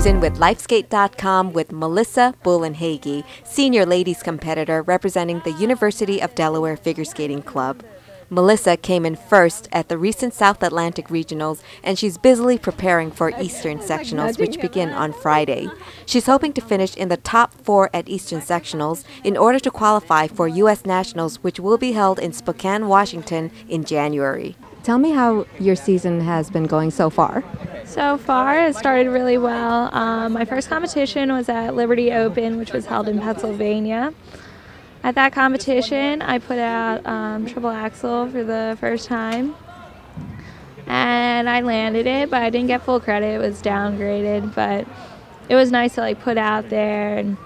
Susan with LifeSkate.com with Melissa Bulanhagui, senior ladies competitor representing the University of Delaware Figure Skating Club. Melissa came in first at the recent South Atlantic Regionals, and she's busily preparing for Eastern Sectionals, which begin on Friday. She's hoping to finish in the top four at Eastern Sectionals in order to qualify for U.S. Nationals, which will be held in Spokane, Washington in January. Tell me how your season has been going so far. So far, it started really well. My first competition was at Liberty Open, which was held in Pennsylvania. At that competition, I put out triple axel for the first time, and I landed it, but I didn't get full credit. It was downgraded, but it was nice to like put out there and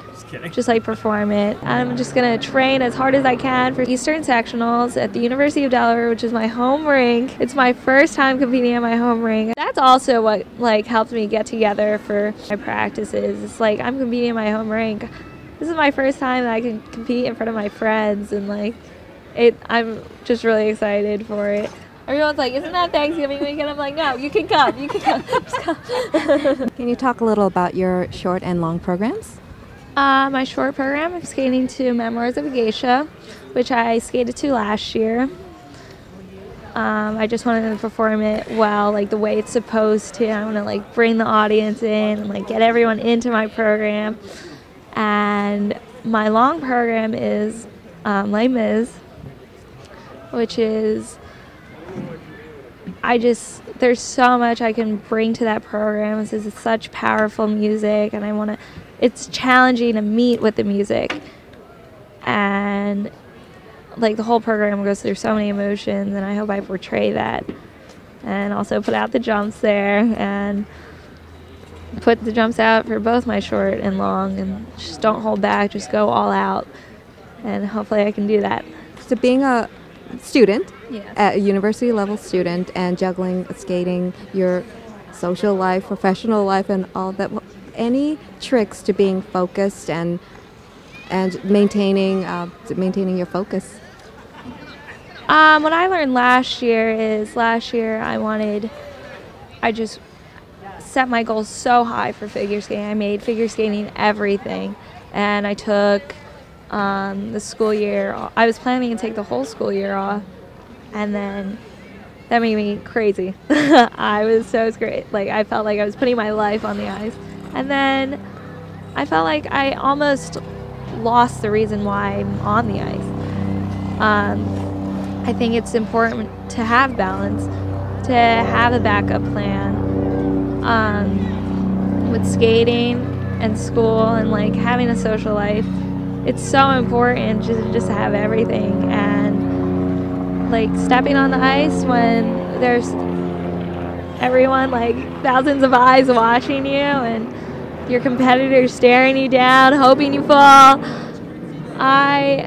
just like perform it. I'm just gonna train as hard as I can for Eastern Sectionals at the University of Delaware, which is my home rink. It's my first time competing at my home rink. That's also what like helped me get together for my practices. It's like I'm competing at my home rink. This is my first time that I can compete in front of my friends, and like, I'm just really excited for it. Everyone's like, "Isn't that Thanksgiving weekend?" I'm like, "No, you can come. You can come. Just come." Can you talk a little about your short and long programs? My short program, I'm skating to Memoirs of a Geisha, which I skated to last year. I just wanted to perform it well, like the way it's supposed to. I want to like bring the audience in and like get everyone into my program. And my long program is Les Mis, which is, there's so much I can bring to that program. This is such powerful music, and it's challenging to meet with the music. And like the whole program goes through so many emotions, and I hope I portray that. And also put out the jumps there, and put the jumps out for both my short and long, and just don't hold back, just go all out, and hopefully I can do that. So being a student, a university level student, and juggling skating, your social life, professional life, and all that, any tricks to being focused and maintaining your focus? What I learned last year is I set my goals so high for figure skating. I made figure skating everything, and I took the school year off. I was planning to take the whole school year off, and then that made me crazy. I was so scared. Like, I felt like I was putting my life on the ice, and then I felt like I almost lost the reason why I'm on the ice. I think it's important to have balance, to have a backup plan. With skating and school and like having a social life, it's so important just to have everything, and like stepping on the ice when there's everyone, like thousands of eyes watching you and your competitors staring you down, hoping you fall. I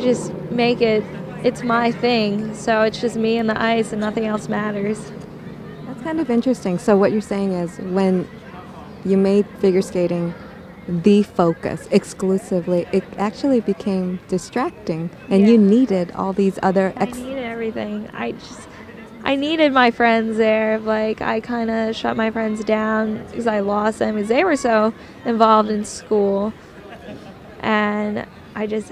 just make it, it's my thing, so it's just me and the ice and nothing else matters. Kind of interesting. So what you're saying is when you made figure skating the focus exclusively, it actually became distracting, and you needed all these other I needed everything. I needed my friends there. Like, I kind of shut my friends down because I lost them because they were so involved in school, and I just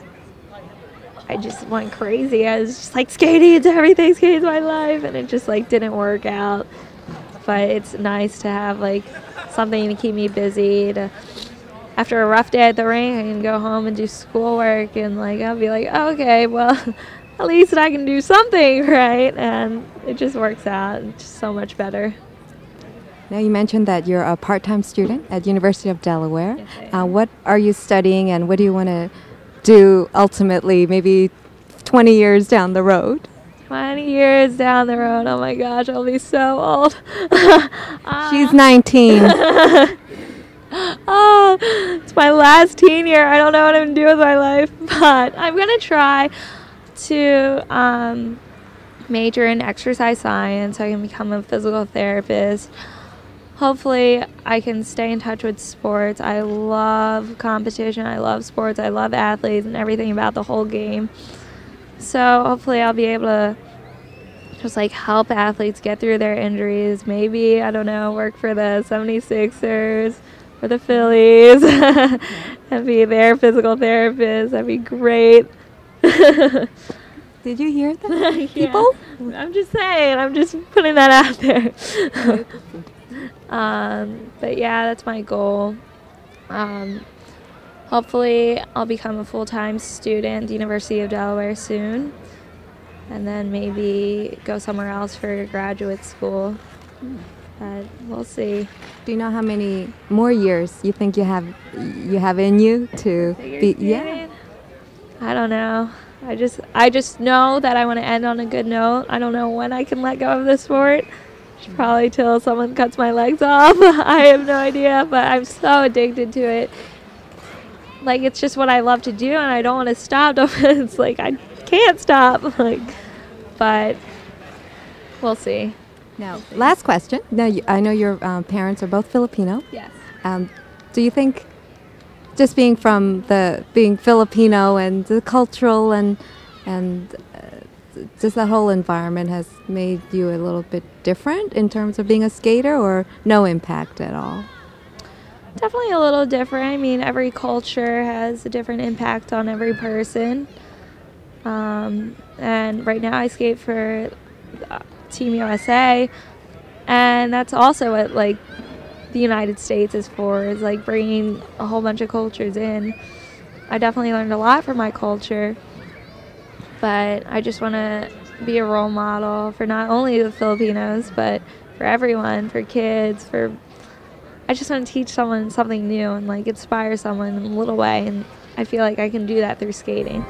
went crazy. I was just like, skating is everything, skating is my life, and it just like didn't work out. But it's nice to have like something to keep me busy. After a rough day at the rink, I can go home and do schoolwork, and like I'll be like, oh, okay, well, at least I can do something, right? And it just works out. It's just so much better. Now, you mentioned that you're a part-time student at University of Delaware. Yes, what are you studying, and what do you want to do ultimately? Maybe 20 years down the road. 20 years down the road, oh my gosh, I'll be so old. She's 19. Oh, it's my last teen year. I don't know what I'm going to do with my life, but I'm going to try to major in exercise science so I can become a physical therapist. Hopefully, I can stay in touch with sports. I love competition. I love sports. I love athletes and everything about the whole game. So hopefully I'll be able to just like help athletes get through their injuries. Maybe, I don't know, work for the 76ers or the Phillies and be their physical therapist. That'd be great. Did you hear that? People? Yeah. I'm just saying. I'm just putting that out there. But yeah, that's my goal. Hopefully, I'll become a full-time student at the University of Delaware soon, and then maybe go somewhere else for graduate school. But we'll see. Do you know how many more years you think you have in you to be? Yeah. I don't know. I just know that I want to end on a good note. I don't know when I can let go of the sport. Probably till someone cuts my legs off. I have no idea, but I'm so addicted to it. Like, it's just what I love to do, and I don't want to stop. It's like I can't stop. Like, but we'll see. Now, last question. Now, I know your parents are both Filipino. Yes. Do you think, just being Filipino and the cultural and just the whole environment has made you a little bit different in terms of being a skater, or no impact at all? Definitely a little different. I mean, every culture has a different impact on every person. And right now I skate for Team USA, and that's also what, like, the United States is for, is like bringing a whole bunch of cultures in. I definitely learned a lot from my culture, but I just want to be a role model for not only the Filipinos, but for everyone, for kids, for... I just want to teach someone something new and like inspire someone in a little way, and I feel like I can do that through skating.